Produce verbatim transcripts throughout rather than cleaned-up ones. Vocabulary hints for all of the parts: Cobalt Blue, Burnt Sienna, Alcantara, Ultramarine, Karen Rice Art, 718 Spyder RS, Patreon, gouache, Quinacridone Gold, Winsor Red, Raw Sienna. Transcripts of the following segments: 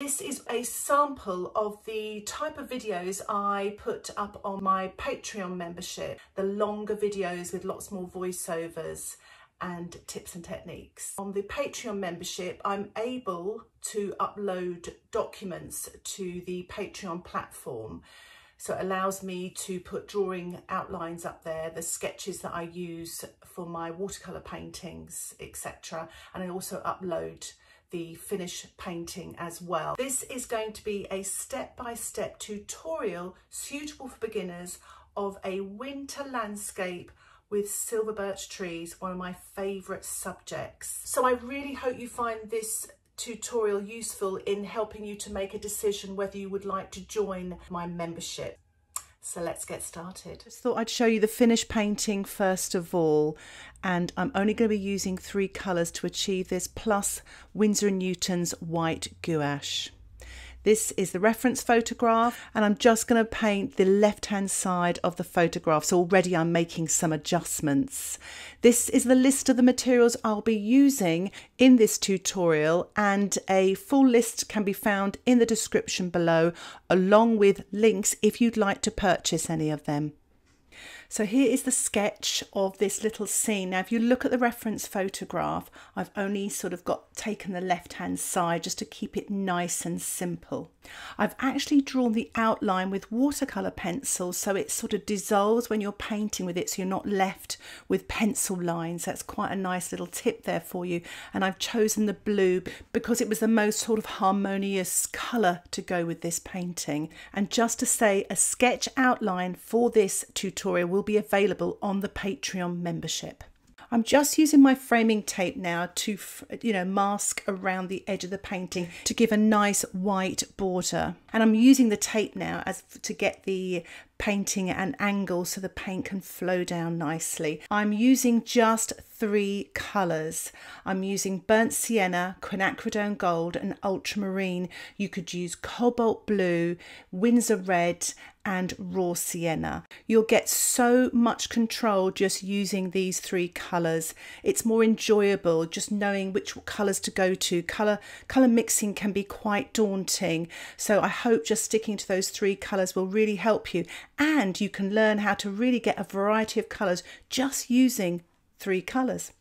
This is a sample of the type of videos I put up on my Patreon membership, the longer videos with lots more voiceovers and tips and techniques. On the Patreon membership, I'm able to upload documents to the Patreon platform. So it allows me to put drawing outlines up there, the sketches that I use for my watercolour paintings, et cetera. And I also upload the finished painting as well. This is going to be a step-by-step tutorial suitable for beginners of a winter landscape with silver birch trees, one of my favourite subjects. So I really hope you find this tutorial useful in helping you to make a decision whether you would like to join my membership. So let's get started. Just thought I'd show you the finished painting first of all, and I'm only going to be using three colours to achieve this, plus Winsor and Newton's white gouache. This is the reference photograph, and I'm just going to paint the left hand side of the photograph, so already I'm making some adjustments. This is the list of the materials I'll be using in this tutorial, and a full list can be found in the description below, along with links if you'd like to purchase any of them. So here is the sketch of this little scene. Now if you look at the reference photograph, I've only sort of got taken the left hand side just to keep it nice and simple. I've actually drawn the outline with watercolour pencil, so it sort of dissolves when you're painting with it, so you're not left with pencil lines. That's quite a nice little tip there for you. And I've chosen the blue because it was the most sort of harmonious colour to go with this painting. And just to say, a sketch outline for this tutorial will will be available on the Patreon membership. I'm just using my framing tape now to, you know, mask around the edge of the painting to give a nice white border. And I'm using the tape now as to get the painting at an angle so the paint can flow down nicely. I'm using just three colours. I'm using Burnt Sienna, Quinacridone Gold and Ultramarine. You could use Cobalt Blue, Winsor Red and Raw Sienna. You'll get so much control just using these three colours. It's more enjoyable just knowing which colours to go to. Colour, colour mixing can be quite daunting, so I hope just sticking to those three colours will really help you. And you can learn how to really get a variety of colours just using three colours.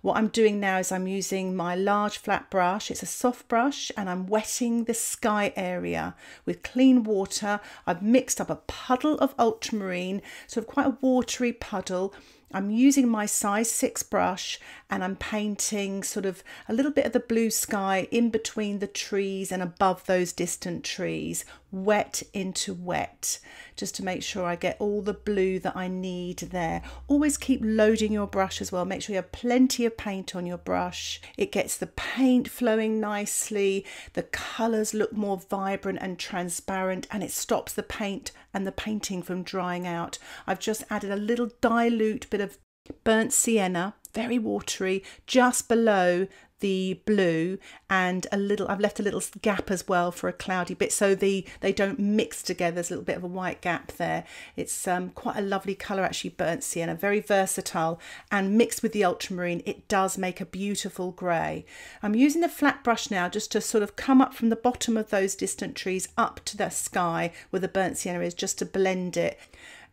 What I'm doing now is I'm using my large flat brush. It's a soft brush, and I'm wetting the sky area with clean water. I've mixed up a puddle of ultramarine, sort of quite a watery puddle. I'm using my size six brush, and I'm painting sort of a little bit of the blue sky in between the trees and above those distant trees, wet into wet, just to make sure I get all the blue that I need there. Always keep loading your brush as well. Make sure you have plenty of paint on your brush. It gets the paint flowing nicely, the colours look more vibrant and transparent, and it stops the paint and the painting from drying out. I've just added a little dilute bit of burnt sienna, very watery, just below the blue, and a little, I've left a little gap as well for a cloudy bit, so the they don't mix together. There's a little bit of a white gap there. It's um, quite a lovely colour actually, burnt sienna, very versatile, and mixed with the ultramarine it does make a beautiful grey. I'm using the flat brush now just to sort of come up from the bottom of those distant trees up to the sky where the burnt sienna is, just to blend it.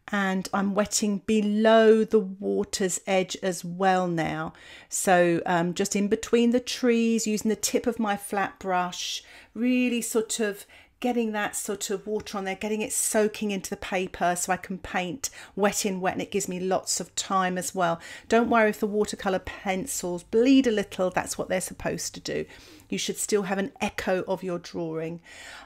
And I'm wetting below the water's edge as well now. So um, just in between the trees, using the tip of my flat brush, really sort of getting that sort of water on there, getting it soaking into the paper so I can paint wet in wet, and it gives me lots of time as well. Don't worry if the watercolour pencils bleed a little, that's what they're supposed to do. You should still have an echo of your drawing.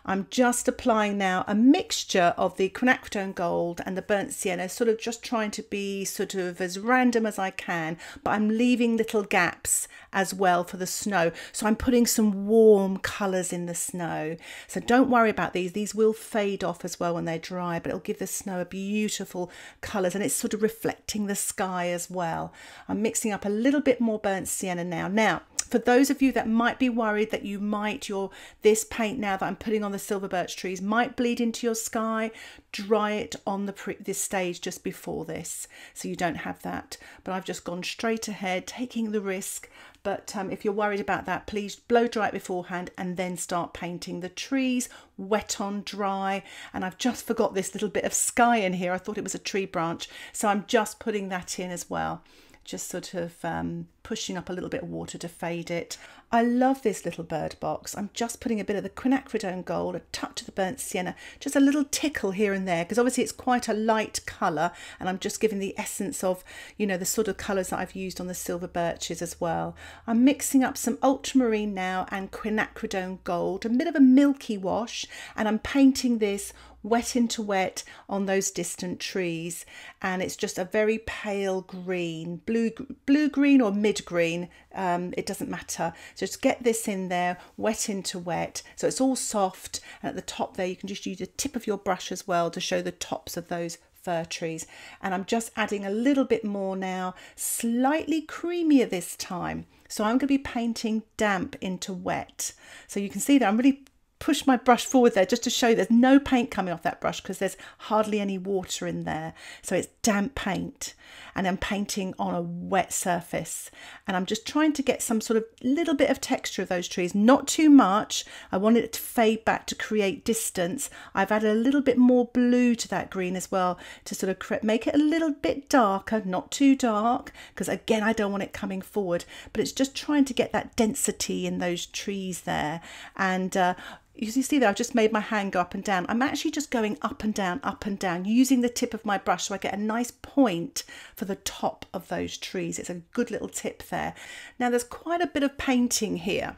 I'm just applying now a mixture of the quinacridone gold and the burnt sienna, sort of just trying to be sort of as random as I can, but I'm leaving little gaps as well for the snow. So I'm putting some warm colours in the snow. So don't worry about these. These will fade off as well when they're dry, but it'll give the snow a beautiful colours, and it's sort of reflecting the sky as well. I'm mixing up a little bit more burnt sienna now. Now, for those of you that might be worried that you might, your this paint now that I'm putting on the silver birch trees might bleed into your sky, dry it on the pre this stage just before this, so you don't have that. But I've just gone straight ahead, taking the risk. But um, if you're worried about that, please blow dry it beforehand and then start painting the trees, wet on dry. And I've just forgot this little bit of sky in here. I thought it was a tree branch, so I'm just putting that in as well. Just sort of um, pushing up a little bit of water to fade it. I love this little bird box. I'm just putting a bit of the quinacridone gold, a touch of the burnt sienna, just a little tickle here and there, because obviously it's quite a light colour, and I'm just giving the essence of, you know, the sort of colours that I've used on the silver birches as well. I'm mixing up some ultramarine now and quinacridone gold, a bit of a milky wash, and I'm painting this wet into wet on those distant trees, and it's just a very pale green, blue blue green or mid green, um, it doesn't matter. So just get this in there, wet into wet, so it's all soft. And at the top there you can just use the tip of your brush as well to show the tops of those fir trees. And I'm just adding a little bit more now, slightly creamier this time, so I'm going to be painting damp into wet. So you can see that I'm really push my brush forward there just to show there's no paint coming off that brush, because there's hardly any water in there, so it's damp paint. And I'm painting on a wet surface, and I'm just trying to get some sort of little bit of texture of those trees, not too much. I wanted it to fade back to create distance. I've added a little bit more blue to that green as well to sort of make it a little bit darker, not too dark, because again I don't want it coming forward, but it's just trying to get that density in those trees there. And uh, as you see there, I've just made my hand go up and down. I'm actually just going up and down, up and down, using the tip of my brush, so I get a nice point for the top of those trees. It's a good little tip there. Now there's quite a bit of painting here,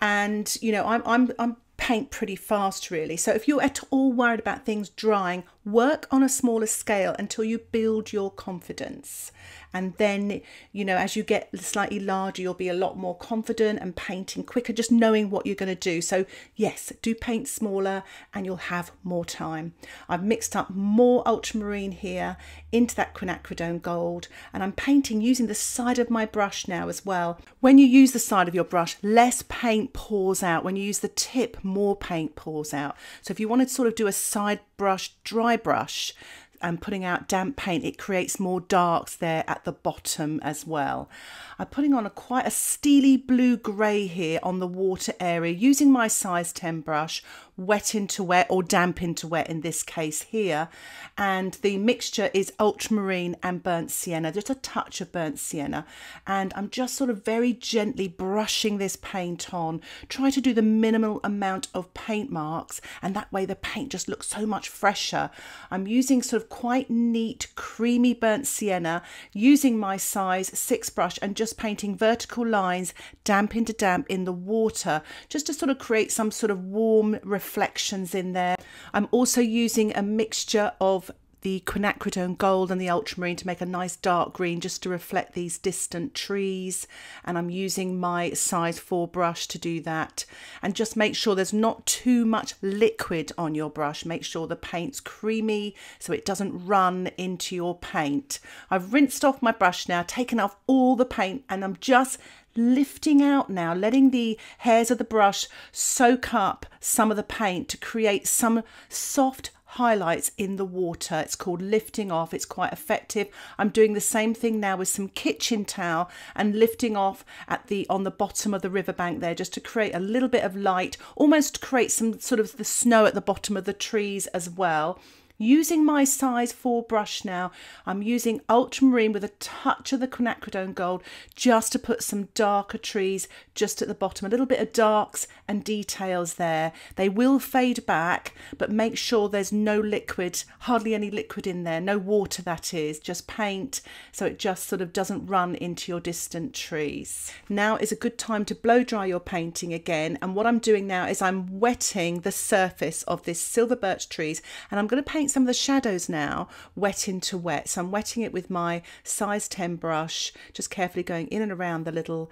and you know, I'm, I'm, I'm paint pretty fast really. So if you're at all worried about things drying, work on a smaller scale until you build your confidence. And then, you know, as you get slightly larger, you'll be a lot more confident and painting quicker, just knowing what you're going to do. So yes, do paint smaller and you'll have more time. I've mixed up more ultramarine here into that quinacridone gold, and I'm painting using the side of my brush now as well. When you use the side of your brush, less paint pours out. When you use the tip, more paint pours out. So if you want to sort of do a side brush, dry brush, and putting out damp paint, it creates more darks there at the bottom as well. I'm putting on a quite a steely blue grey here on the water area, using my size ten brush, wet into wet or damp into wet in this case here. And the mixture is ultramarine and burnt sienna, just a touch of burnt sienna. And I'm just sort of very gently brushing this paint on, try to do the minimal amount of paint marks, and that way the paint just looks so much fresher. I'm using sort of quite neat creamy burnt sienna, using my size six brush, and just painting vertical lines damp into damp in the water, just to sort of create some sort of warm reflections in there. I'm also using a mixture of the quinacridone gold and the ultramarine to make a nice dark green, just to reflect these distant trees. And I'm using my size four brush to do that. And just make sure there's not too much liquid on your brush. Make sure the paint's creamy so it doesn't run into your paint. I've rinsed off my brush now, taken off all the paint, and I'm just lifting out now, letting the hairs of the brush soak up some of the paint to create some soft highlights in the water. It's called lifting off. It's quite effective. I'm doing the same thing now with some kitchen towel and lifting off at the on the bottom of the riverbank there, just to create a little bit of light, almost create some sort of the snow at the bottom of the trees as well. Using my size four brush now, I'm using ultramarine with a touch of the quinacridone gold, just to put some darker trees just at the bottom, a little bit of darks and details there. They will fade back, but make sure there's no liquid, hardly any liquid in there, no water that is, just paint, so it just sort of doesn't run into your distant trees. Now is a good time to blow dry your painting again, and what I'm doing now is I'm wetting the surface of this silver birch trees, and I'm going to paint some of the shadows now wet into wet. So I'm wetting it with my size ten brush, just carefully going in and around the little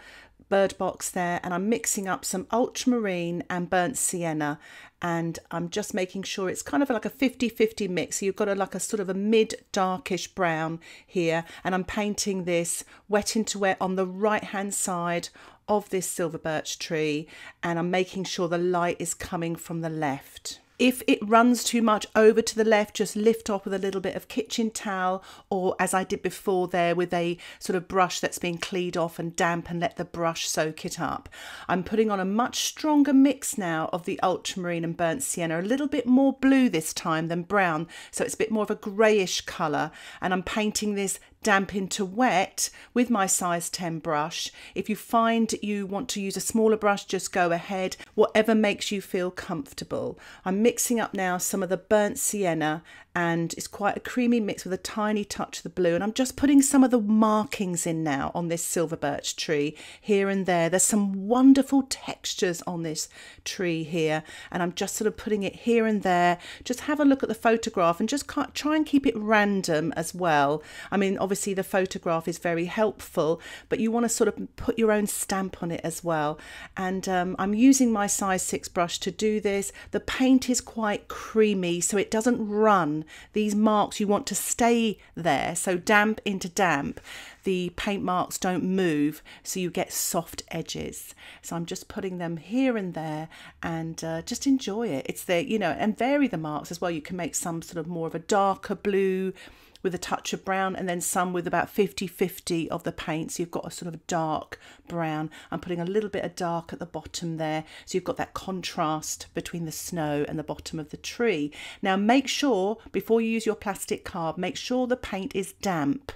bird box there, and I'm mixing up some ultramarine and burnt sienna, and I'm just making sure it's kind of like a fifty fifty mix. So you've got a, like a sort of a mid darkish brown here, and I'm painting this wet into wet on the right hand side of this silver birch tree, and I'm making sure the light is coming from the left. If it runs too much over to the left, just lift off with a little bit of kitchen towel, or as I did before there, with a sort of brush that's been cleaned off and damp, and let the brush soak it up. I'm putting on a much stronger mix now of the ultramarine and burnt sienna, a little bit more blue this time than brown, so it's a bit more of a greyish colour, and I'm painting this damp into wet with my size ten brush. If you find you want to use a smaller brush, just go ahead, whatever makes you feel comfortable. I'm mixing up now some of the burnt sienna, and it's quite a creamy mix with a tiny touch of the blue, and I'm just putting some of the markings in now on this silver birch tree here and there. There's some wonderful textures on this tree here, and I'm just sort of putting it here and there. Just have a look at the photograph and just try and keep it random as well. I mean, obviously Obviously the photograph is very helpful, but you want to sort of put your own stamp on it as well. And um, I'm using my size six brush to do this. The paint is quite creamy, so it doesn't run. These marks, you want to stay there. So damp into damp, the paint marks don't move, so you get soft edges. So I'm just putting them here and there, and uh, just enjoy it. It's there, you know, and vary the marks as well. You can make some sort of more of a darker blue with a touch of brown, and then some with about fifty fifty of the paint, so you've got a sort of dark brown. I'm putting a little bit of dark at the bottom there, so you've got that contrast between the snow and the bottom of the tree. Now make sure, before you use your plastic card, make sure the paint is damp.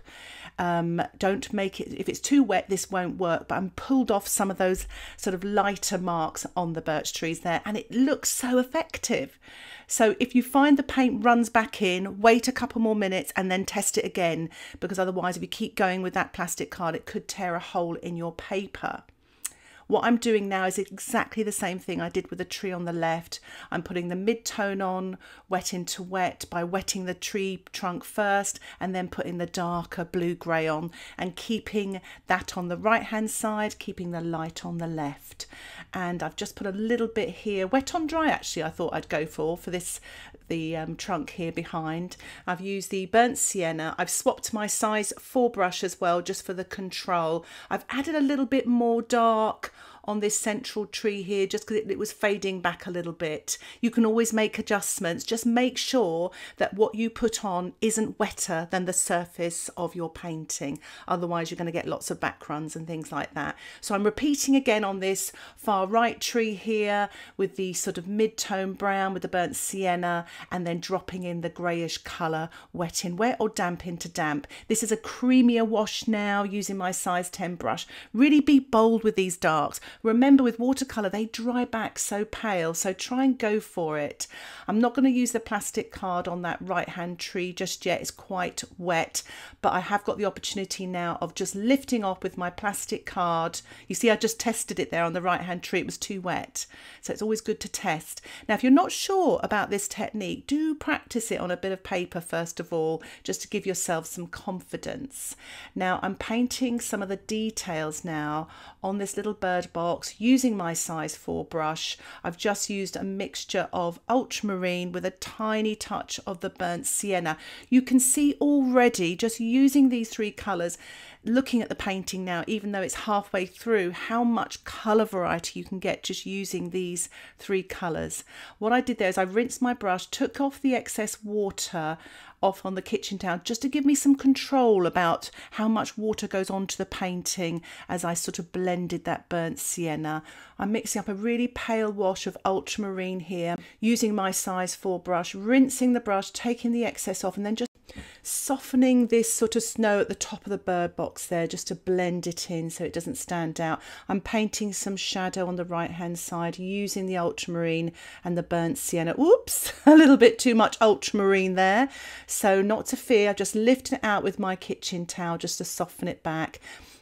Um, don't make it, if it's too wet this won't work, but I'm pulled off some of those sort of lighter marks on the birch trees there, and it looks so effective. So if you find the paint runs back in, wait a couple more minutes and then test it again, because otherwise if you keep going with that plastic card, it could tear a hole in your paper. What I'm doing now is exactly the same thing I did with the tree on the left. I'm putting the mid-tone on, wet into wet, by wetting the tree trunk first and then putting the darker blue-grey on, and keeping that on the right-hand side, keeping the light on the left. And I've just put a little bit here, wet on dry actually I thought I'd go for, for this, the um, trunk here behind. I've used the burnt sienna. I've swapped my size four brush as well, just for the control. I've added a little bit more dark on this central tree here, just because it, it was fading back a little bit. You can always make adjustments. Just make sure that what you put on isn't wetter than the surface of your painting, otherwise you're going to get lots of back runs and things like that. So I'm repeating again on this far right tree here with the sort of mid-tone brown with the burnt sienna, and then dropping in the greyish colour, wet in wet or damp into damp. This is a creamier wash now, using my size ten brush. Really be bold with these darks. Remember, with watercolour they dry back so pale, so try and go for it. I'm not going to use the plastic card on that right hand tree just yet, it's quite wet, but I have got the opportunity now of just lifting off with my plastic card. You see, I just tested it there on the right hand tree, it was too wet, so it's always good to test. Now if you're not sure about this technique, do practice it on a bit of paper first of all, just to give yourself some confidence. Now I'm painting some of the details now on this little bird box using my size four brush. I've just used a mixture of ultramarine with a tiny touch of the burnt sienna. You can see already, just using these three colours, looking at the painting now, even though it's halfway through, how much colour variety you can get just using these three colours. What I did there is I rinsed my brush, took off the excess water off on the kitchen towel, just to give me some control about how much water goes onto the painting as I sort of blended that burnt sienna. I'm mixing up a really pale wash of ultramarine here, using my size four brush, rinsing the brush, taking the excess off, and then just softening this sort of snow at the top of the bird box there, just to blend it in so it doesn't stand out. I'm painting some shadow on the right hand side using the ultramarine and the burnt sienna. Whoops, a little bit too much ultramarine there, so not to fear, I've just lifted it out with my kitchen towel just to soften it back.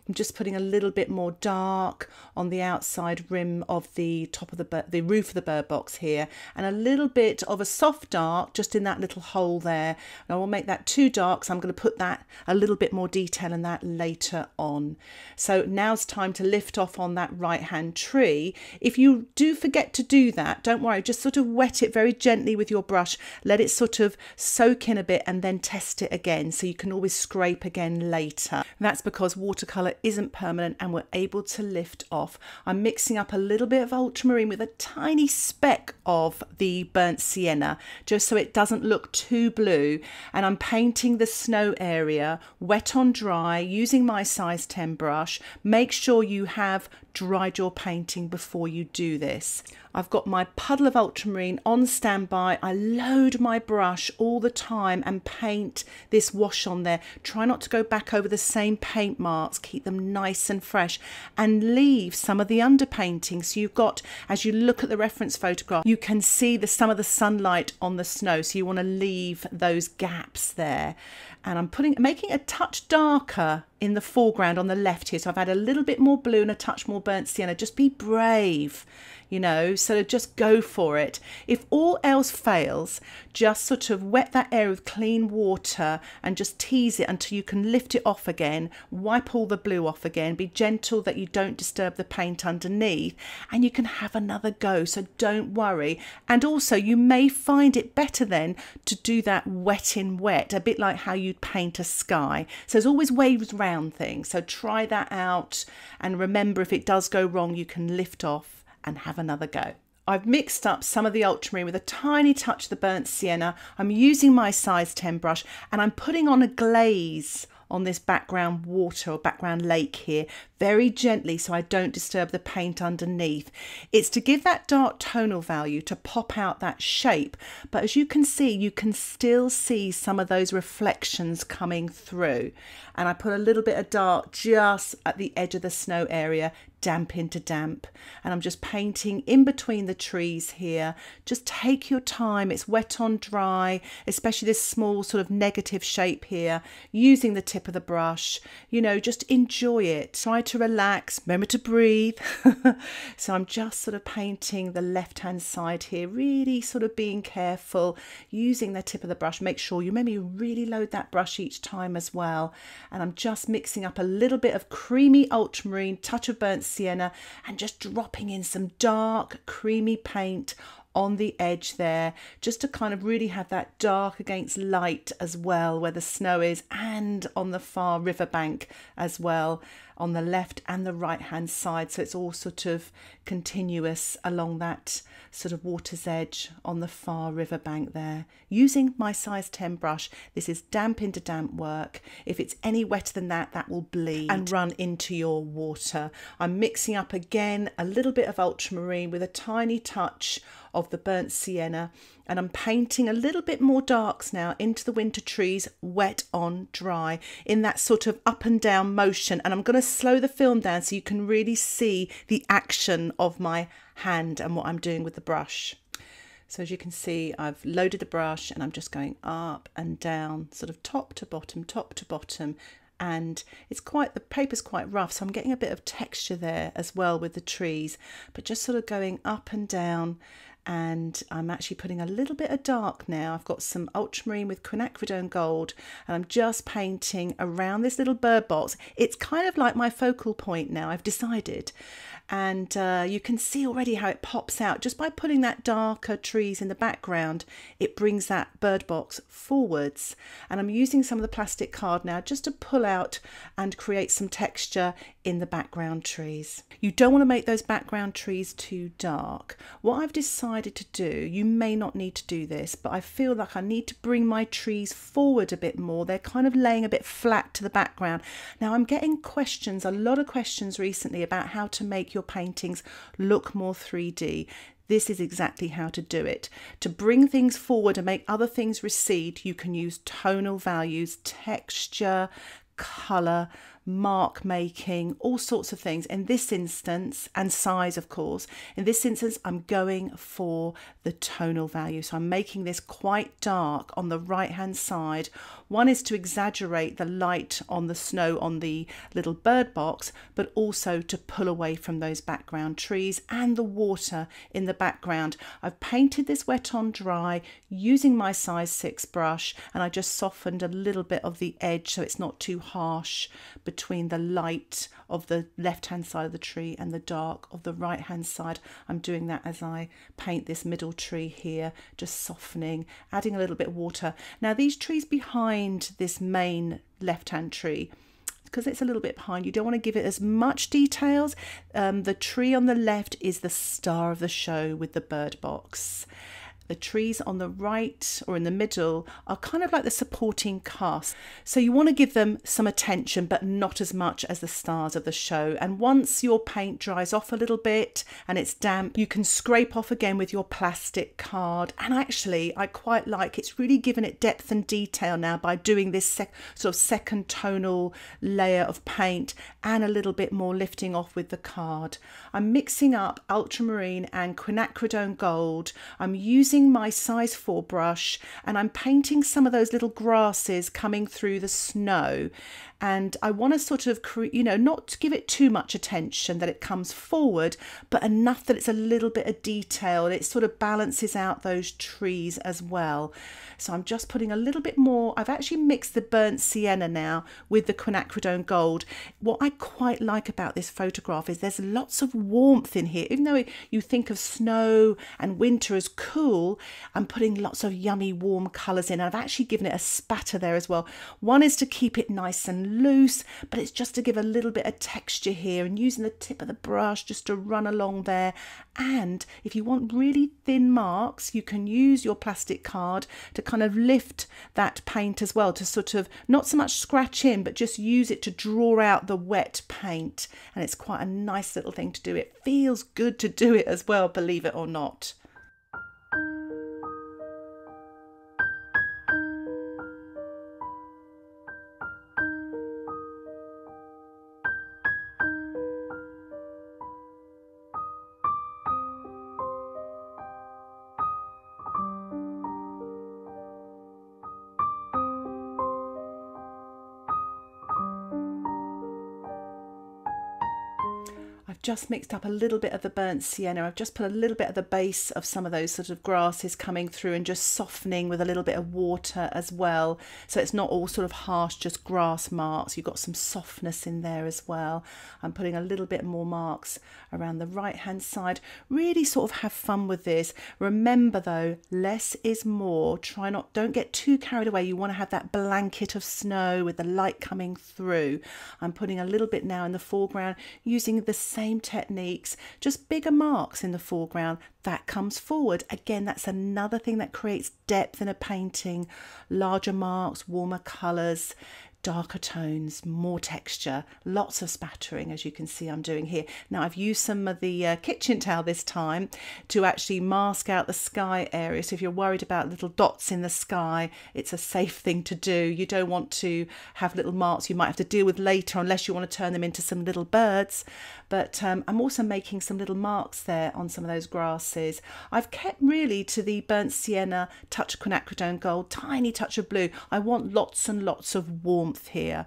I'm just putting a little bit more dark on the outside rim of the top of the, the roof of the bird box here, and a little bit of a soft dark just in that little hole there. And I won't make that too dark, so I'm going to put that a little bit more detail in that later on. So now's time to lift off on that right hand tree. If you do forget to do that, don't worry, just sort of wet it very gently with your brush, let it sort of soak in a bit and then test it again, so you can always scrape again later. And that's because watercolour that isn't permanent and we're able to lift off. I'm mixing up a little bit of ultramarine with a tiny speck of the burnt sienna, just so it doesn't look too blue. And I'm painting the snow area wet on dry using my size ten brush. Make sure you have dried your painting before you do this. I've got my puddle of ultramarine on standby. I load my brush all the time and paint this wash on there. Try not to go back over the same paint marks. Keep them nice and fresh and leave some of the underpainting. So you've got, as you look at the reference photograph, you can see the, some of the sunlight on the snow. So you want to leave those gaps there. And I'm putting, making a touch darker in the foreground on the left here. So I've had a little bit more blue and a touch more burnt sienna. Just be brave, you know, so just go for it. If all else fails, just sort of wet that area with clean water and just tease it until you can lift it off again, wipe all the blue off again, be gentle that you don't disturb the paint underneath, and you can have another go. So don't worry. And also you may find it better then to do that wet in wet, a bit like how you'd paint a sky. So there's always ways round things. So try that out. And remember, if it does go wrong, you can lift off and have another go. I've mixed up some of the ultramarine with a tiny touch of the burnt sienna. I'm using my size ten brush and I'm putting on a glaze on this background water or background lake here, very gently so I don't disturb the paint underneath. It's to give that dark tonal value to pop out that shape, but as you can see, you can still see some of those reflections coming through. And I put a little bit of dark just at the edge of the snow area, damp into damp. And I'm just painting in between the trees here. Just take your time. It's wet on dry, especially this small sort of negative shape here, using the tip of the brush. You know, just enjoy it. Try to relax. Remember to breathe. So I'm just sort of painting the left-hand side here, really sort of being careful, using the tip of the brush. Make sure you maybe really load that brush each time as well. And I'm just mixing up a little bit of creamy ultramarine, touch of burnt sienna, and just dropping in some dark creamy paint on the edge there, just to kind of really have that dark against light as well, where the snow is, and on the far riverbank as well, on the left and the right hand side. So it's all sort of continuous along that sort of water's edge on the far riverbank there. Using my size ten brush, this is damp into damp work. If it's any wetter than that, that will bleed and run into your water. I'm mixing up again a little bit of ultramarine with a tiny touch of the burnt sienna, and I'm painting a little bit more darks now into the winter trees, wet on dry, in that sort of up and down motion. And I'm going to slow the film down so you can really see the action of my hand and what I'm doing with the brush. So as you can see, I've loaded the brush and I'm just going up and down, sort of top to bottom, top to bottom. And it's quite, the paper's quite rough, so I'm getting a bit of texture there as well with the trees, but just sort of going up and down. And I'm actually putting a little bit of dark now. I've got some ultramarine with quinacridone gold, and I'm just painting around this little bird box. It's kind of like my focal point now, I've decided. And uh, you can see already how it pops out. Just by putting that darker trees in the background, it brings that bird box forwards. And I'm using some of the plastic card now just to pull out and create some texture in the background trees. You don't want to make those background trees too dark. What I've decided to do, you may not need to do this, but I feel like I need to bring my trees forward a bit more. They're kind of laying a bit flat to the background. Now I'm getting questions, a lot of questions recently about how to make your your paintings look more three D. This is exactly how to do it. To bring things forward and make other things recede, you can use tonal values, texture, colour, mark making, all sorts of things in this instance, and size, of course. In this instance, I'm going for the tonal value. So I'm making this quite dark on the right hand side. One is to exaggerate the light on the snow on the little bird box, but also to pull away from those background trees and the water in the background. I've painted this wet on dry using my size six brush, and I just softened a little bit of the edge so it's not too harsh between the light of the left hand side of the tree and the dark of the right hand side. I'm doing that as I paint this middle tree here, just softening, adding a little bit of water. Now these trees behind this main left hand tree, because it's a little bit behind, you don't want to give it as much details. Um, the tree on the left is the star of the show with the bird box. The trees on the right or in the middle are kind of like the supporting cast. So you want to give them some attention, but not as much as the stars of the show. And once your paint dries off a little bit and it's damp, you can scrape off again with your plastic card. And actually, I quite like, it's really given it depth and detail now by doing this sec sort of second tonal layer of paint and a little bit more lifting off with the card. I'm mixing up Ultramarine and Quinacridone Gold. I'm using my size four brush, and I'm painting some of those little grasses coming through the snow, and I want to sort of, you know, not give it too much attention that it comes forward, but enough that it's a little bit of detail and it sort of balances out those trees as well. So I'm just putting a little bit more. I've actually mixed the burnt sienna now with the quinacridone gold. What I quite like about this photograph is there's lots of warmth in here. Even though you think of snow and winter as cool, I'm putting lots of yummy warm colours in. I've actually given it a spatter there as well. One is to keep it nice and loose, but it's just to give a little bit of texture here, and using the tip of the brush just to run along there. And if you want really thin marks, you can use your plastic card to kind of lift that paint as well, to sort of not so much scratch in, but just use it to draw out the wet paint. And it's quite a nice little thing to do. It feels good to do it as well, believe it or not. Just mixed up a little bit of the burnt sienna. I've just put a little bit of the base of some of those sort of grasses coming through, and just softening with a little bit of water as well, so it's not all sort of harsh, just grass marks. You've got some softness in there as well. I'm putting a little bit more marks around the right hand side. Really sort of have fun with this. Remember though, less is more. Try not, don't get too carried away. You want to have that blanket of snow with the light coming through. I'm putting a little bit now in the foreground, using the same techniques, just bigger marks in the foreground that comes forward. Again, that's another thing that creates depth in a painting. Larger marks, warmer colors, darker tones, more texture, lots of spattering, as you can see I'm doing here. Now I've used some of the uh, kitchen towel this time to actually mask out the sky area. So if you're worried about little dots in the sky, it's a safe thing to do. You don't want to have little marks you might have to deal with later, unless you want to turn them into some little birds. But um, I'm also making some little marks there on some of those grasses. I've kept really to the burnt sienna, touch of quinacridone gold, tiny touch of blue. I want lots and lots of warm here,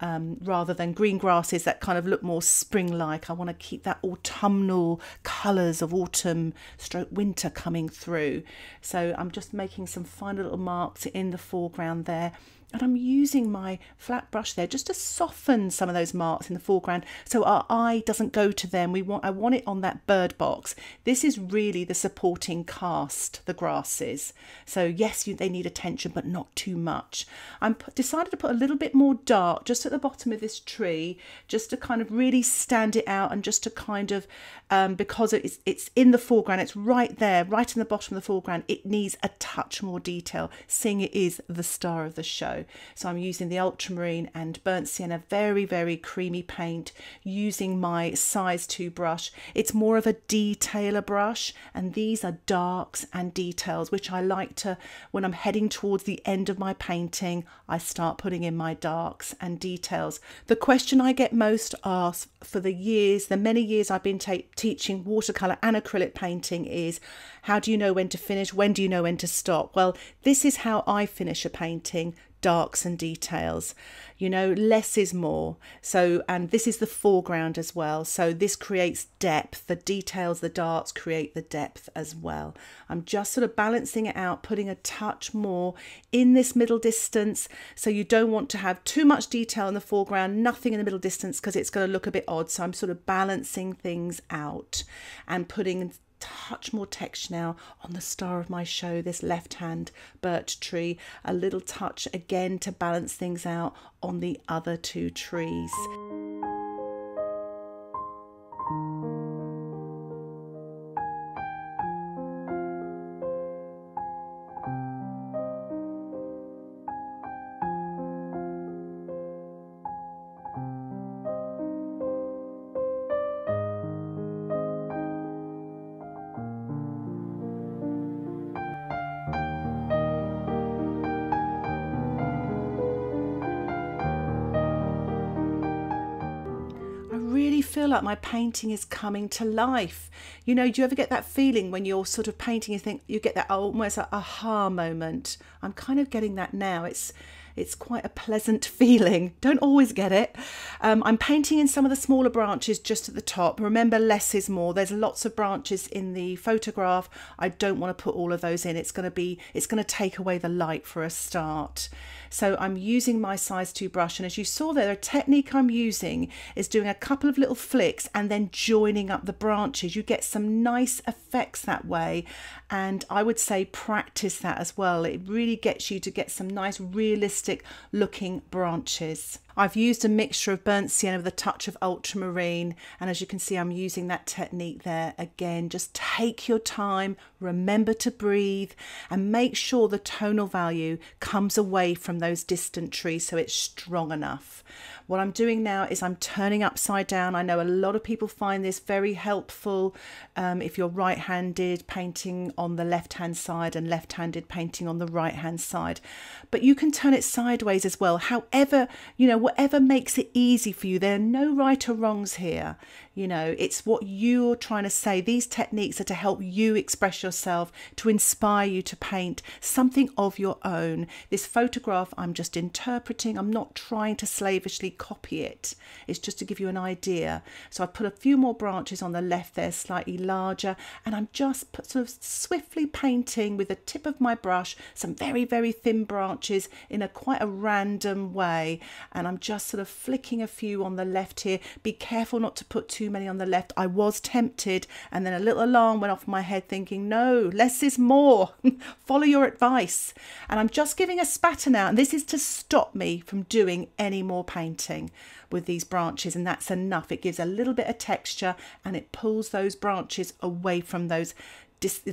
um, rather than green grasses that kind of look more spring-like. I want to keep that autumnal colours of autumn stroke winter coming through. So I'm just making some fine little marks in the foreground there, and I'm using my flat brush there just to soften some of those marks in the foreground, so our eye doesn't go to them. We want, I want it on that bird box. This is really the supporting cast, the grasses. So yes, you, they need attention, but not too much. I'm put, decided to put a little bit more dark just at the bottom of this tree, just to kind of really stand it out, and just to kind of, um, because it's, it's in the foreground, it's right there, right in the bottom of the foreground, it needs a touch more detail, seeing it is the star of the show. So I'm using the ultramarine and burnt sienna, very, very creamy paint, using my size two brush. It's more of a detailer brush, and these are darks and details, which I like to, when I'm heading towards the end of my painting, I start putting in my darks and details. The question I get most asked for the years, the many years I've been teaching watercolour and acrylic painting is, how do you know when to finish? When do you know when to stop? Well, this is how I finish a painting. Darks and details, you know, less is more. So, and this is the foreground as well, so this creates depth. The details, the darks create the depth as well. I'm just sort of balancing it out, putting a touch more in this middle distance. So you don't want to have too much detail in the foreground, nothing in the middle distance, because it's going to look a bit odd. So I'm sort of balancing things out and putting touch more texture now on the star of my show, this left-hand birch tree, a little touch again to balance things out on the other two trees. Feel like my painting is coming to life. You know, do you ever get that feeling when you're sort of painting, you think you get that almost like aha moment? I'm kind of getting that now. It's it's quite a pleasant feeling. Don't always get it. Um, I'm painting in some of the smaller branches just at the top. Remember, less is more. There's lots of branches in the photograph. I don't want to put all of those in. It's going to be, it's going to take away the light for a start. So I'm using my size two brush. And as you saw there, a technique I'm using is doing a couple of little flicks and then joining up the branches. You get some nice effects that way. And I would say practice that as well. It really gets you to get some nice realistic looking branches. I've used a mixture of burnt sienna with a touch of ultramarine, and as you can see, I'm using that technique there again. Just take your time, remember to breathe, and make sure the tonal value comes away from those distant trees so it's strong enough. What I'm doing now is I'm turning upside down. I know a lot of people find this very helpful um, if you're right-handed, painting on the left-hand side, and left-handed painting on the right-hand side. But you can turn it sideways as well. However, you know, whatever makes it easy for you. There are no right or wrongs here. You know, it's what you're trying to say. These techniques are to help you express yourself, to inspire you to paint something of your own. This photograph I'm just interpreting. I'm not trying to slavishly copy it. It's just to give you an idea. So I put a few more branches on the left there, slightly larger, and I'm just put, sort of swiftly painting with the tip of my brush some very, very thin branches in a quite a random way. And I'm just sort of flicking a few on the left here. Be careful not to put too many on the left. I was tempted, and then a little alarm went off in my head thinking, no, less is more. Follow your advice. And I'm just giving a spatter now, and this is to stop me from doing any more painting with these branches, and that's enough. It gives a little bit of texture, and it pulls those branches away from those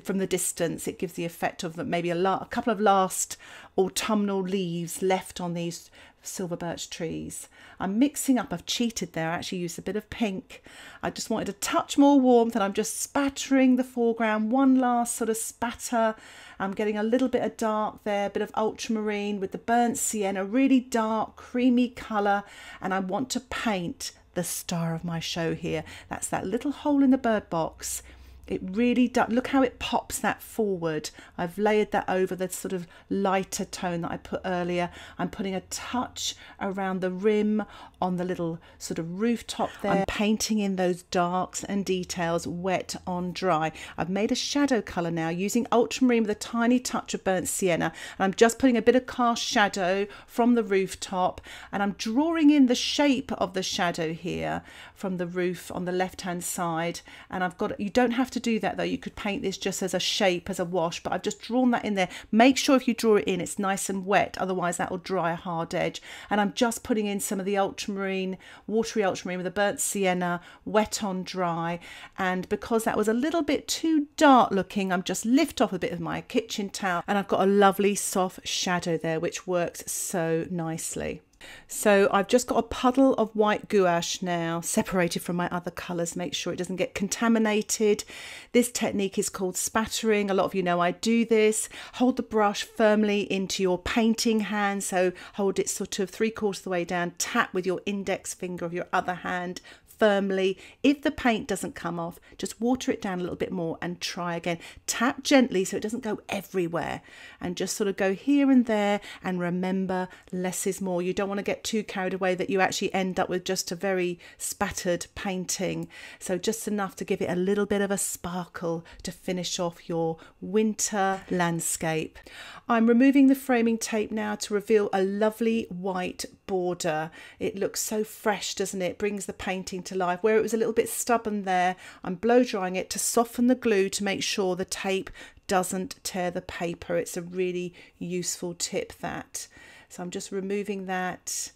from the distance. It gives the effect of maybe a, la a couple of last autumnal leaves left on these silver birch trees. I'm mixing up. I've cheated there. I actually used a bit of pink. I just wanted a touch more warmth, and I'm just spattering the foreground. One last sort of spatter. I'm getting a little bit of dark there, a bit of ultramarine with the burnt sienna, really dark, creamy colour, and I want to paint the star of my show here. That's that little hole in the bird box. It really does. Look how it pops that forward. I've layered that over the sort of lighter tone that I put earlier. I'm putting a touch around the rim on the little sort of rooftop there. I'm painting in those darks and details, wet on dry. I've made a shadow colour now using ultramarine with a tiny touch of burnt sienna. And I'm just putting a bit of cast shadow from the rooftop, and I'm drawing in the shape of the shadow here from the roof on the left-hand side. And I've got, you don't have to do that though. You could paint this just as a shape, as a wash, but I've just drawn that in there. Make sure if you draw it in, it's nice and wet, otherwise that will dry a hard edge. And I'm just putting in some of the ultramarine, watery ultramarine with a burnt sienna, wet on dry. And because that was a little bit too dark looking, I'm just lift off a bit of my kitchen towel, and I've got a lovely soft shadow there which works so nicely. So I've just got a puddle of white gouache now, separated from my other colours. Make sure it doesn't get contaminated. This technique is called spattering. A lot of you know I do this. Hold the brush firmly into your painting hand. So hold it sort of three quarters of the way down. Tap with your index finger of your other hand firmly. If the paint doesn't come off, just water it down a little bit more and try again. Tap gently so it doesn't go everywhere, and just sort of go here and there, and remember, less is more. You don't want to get too carried away that you actually end up with just a very spattered painting. So just enough to give it a little bit of a sparkle to finish off your winter landscape. I'm removing the framing tape now to reveal a lovely white border. It looks so fresh, doesn't it? It brings the painting to life. Where it was a little bit stubborn there, I'm blow drying it to soften the glue to make sure the tape doesn't tear the paper. It's a really useful tip, that. So I'm just removing that.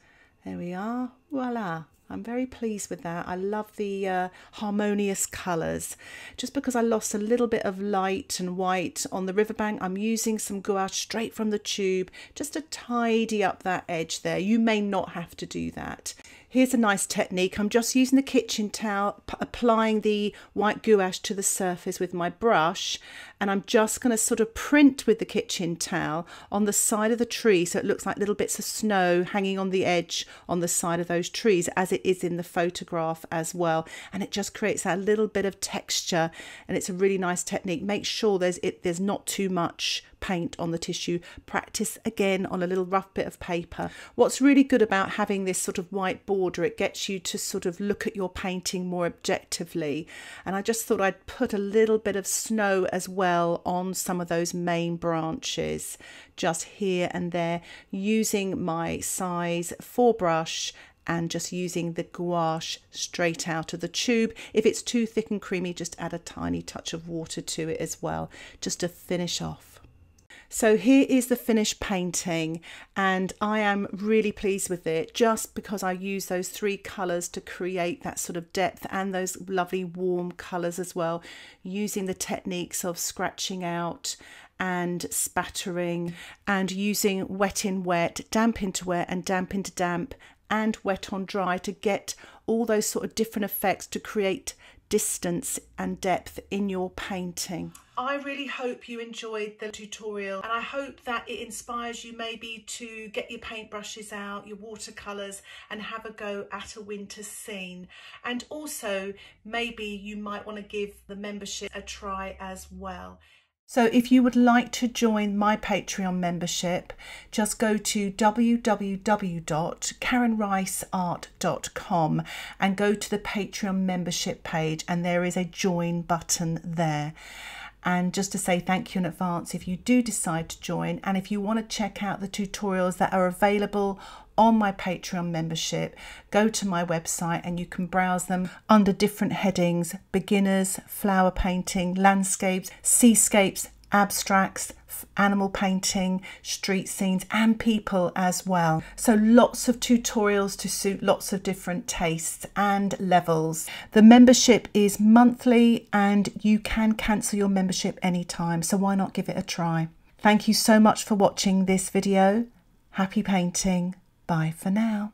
There we are. Voila. I'm very pleased with that. I love the uh, harmonious colours. Just because I lost a little bit of light and white on the riverbank, I'm using some gouache straight from the tube just to tidy up that edge there. You may not have to do that. Here's a nice technique. I'm just using the kitchen towel, applying the white gouache to the surface with my brush, and I'm just going to sort of print with the kitchen towel on the side of the tree so it looks like little bits of snow hanging on the edge on the side of those trees, as it is in the photograph as well. And it just creates that little bit of texture, and it's a really nice technique. Make sure there's, it, there's not too much paint on the tissue. Practice again on a little rough bit of paper. What's really good about having this sort of white border, it gets you to sort of look at your painting more objectively. And I just thought I'd put a little bit of snow as well on some of those main branches, just here and there, using my size four brush and just using the gouache straight out of the tube. If it's too thick and creamy, just add a tiny touch of water to it as well, just to finish off. So here is the finished painting, and I am really pleased with it, just because I use those three colours to create that sort of depth and those lovely warm colours as well, using the techniques of scratching out and spattering and using wet in wet, damp into wet and damp into damp and wet on dry to get all those sort of different effects to create distance and depth in your painting. I really hope you enjoyed the tutorial, and I hope that it inspires you maybe to get your paintbrushes out, your watercolours, and have a go at a winter scene. And also maybe you might want to give the membership a try as well. So if you would like to join my Patreon membership, just go to w w w dot karen rice art dot com and go to the Patreon membership page, and there is a join button there. And just to say thank you in advance if you do decide to join, and if you want to check out the tutorials that are available on my Patreon membership, go to my website and you can browse them under different headings: beginners, flower painting, landscapes, seascapes, abstracts, animal painting, street scenes, and people as well. So lots of tutorials to suit lots of different tastes and levels. The membership is monthly and you can cancel your membership anytime, so why not give it a try? Thank you so much for watching this video. Happy painting. Bye for now.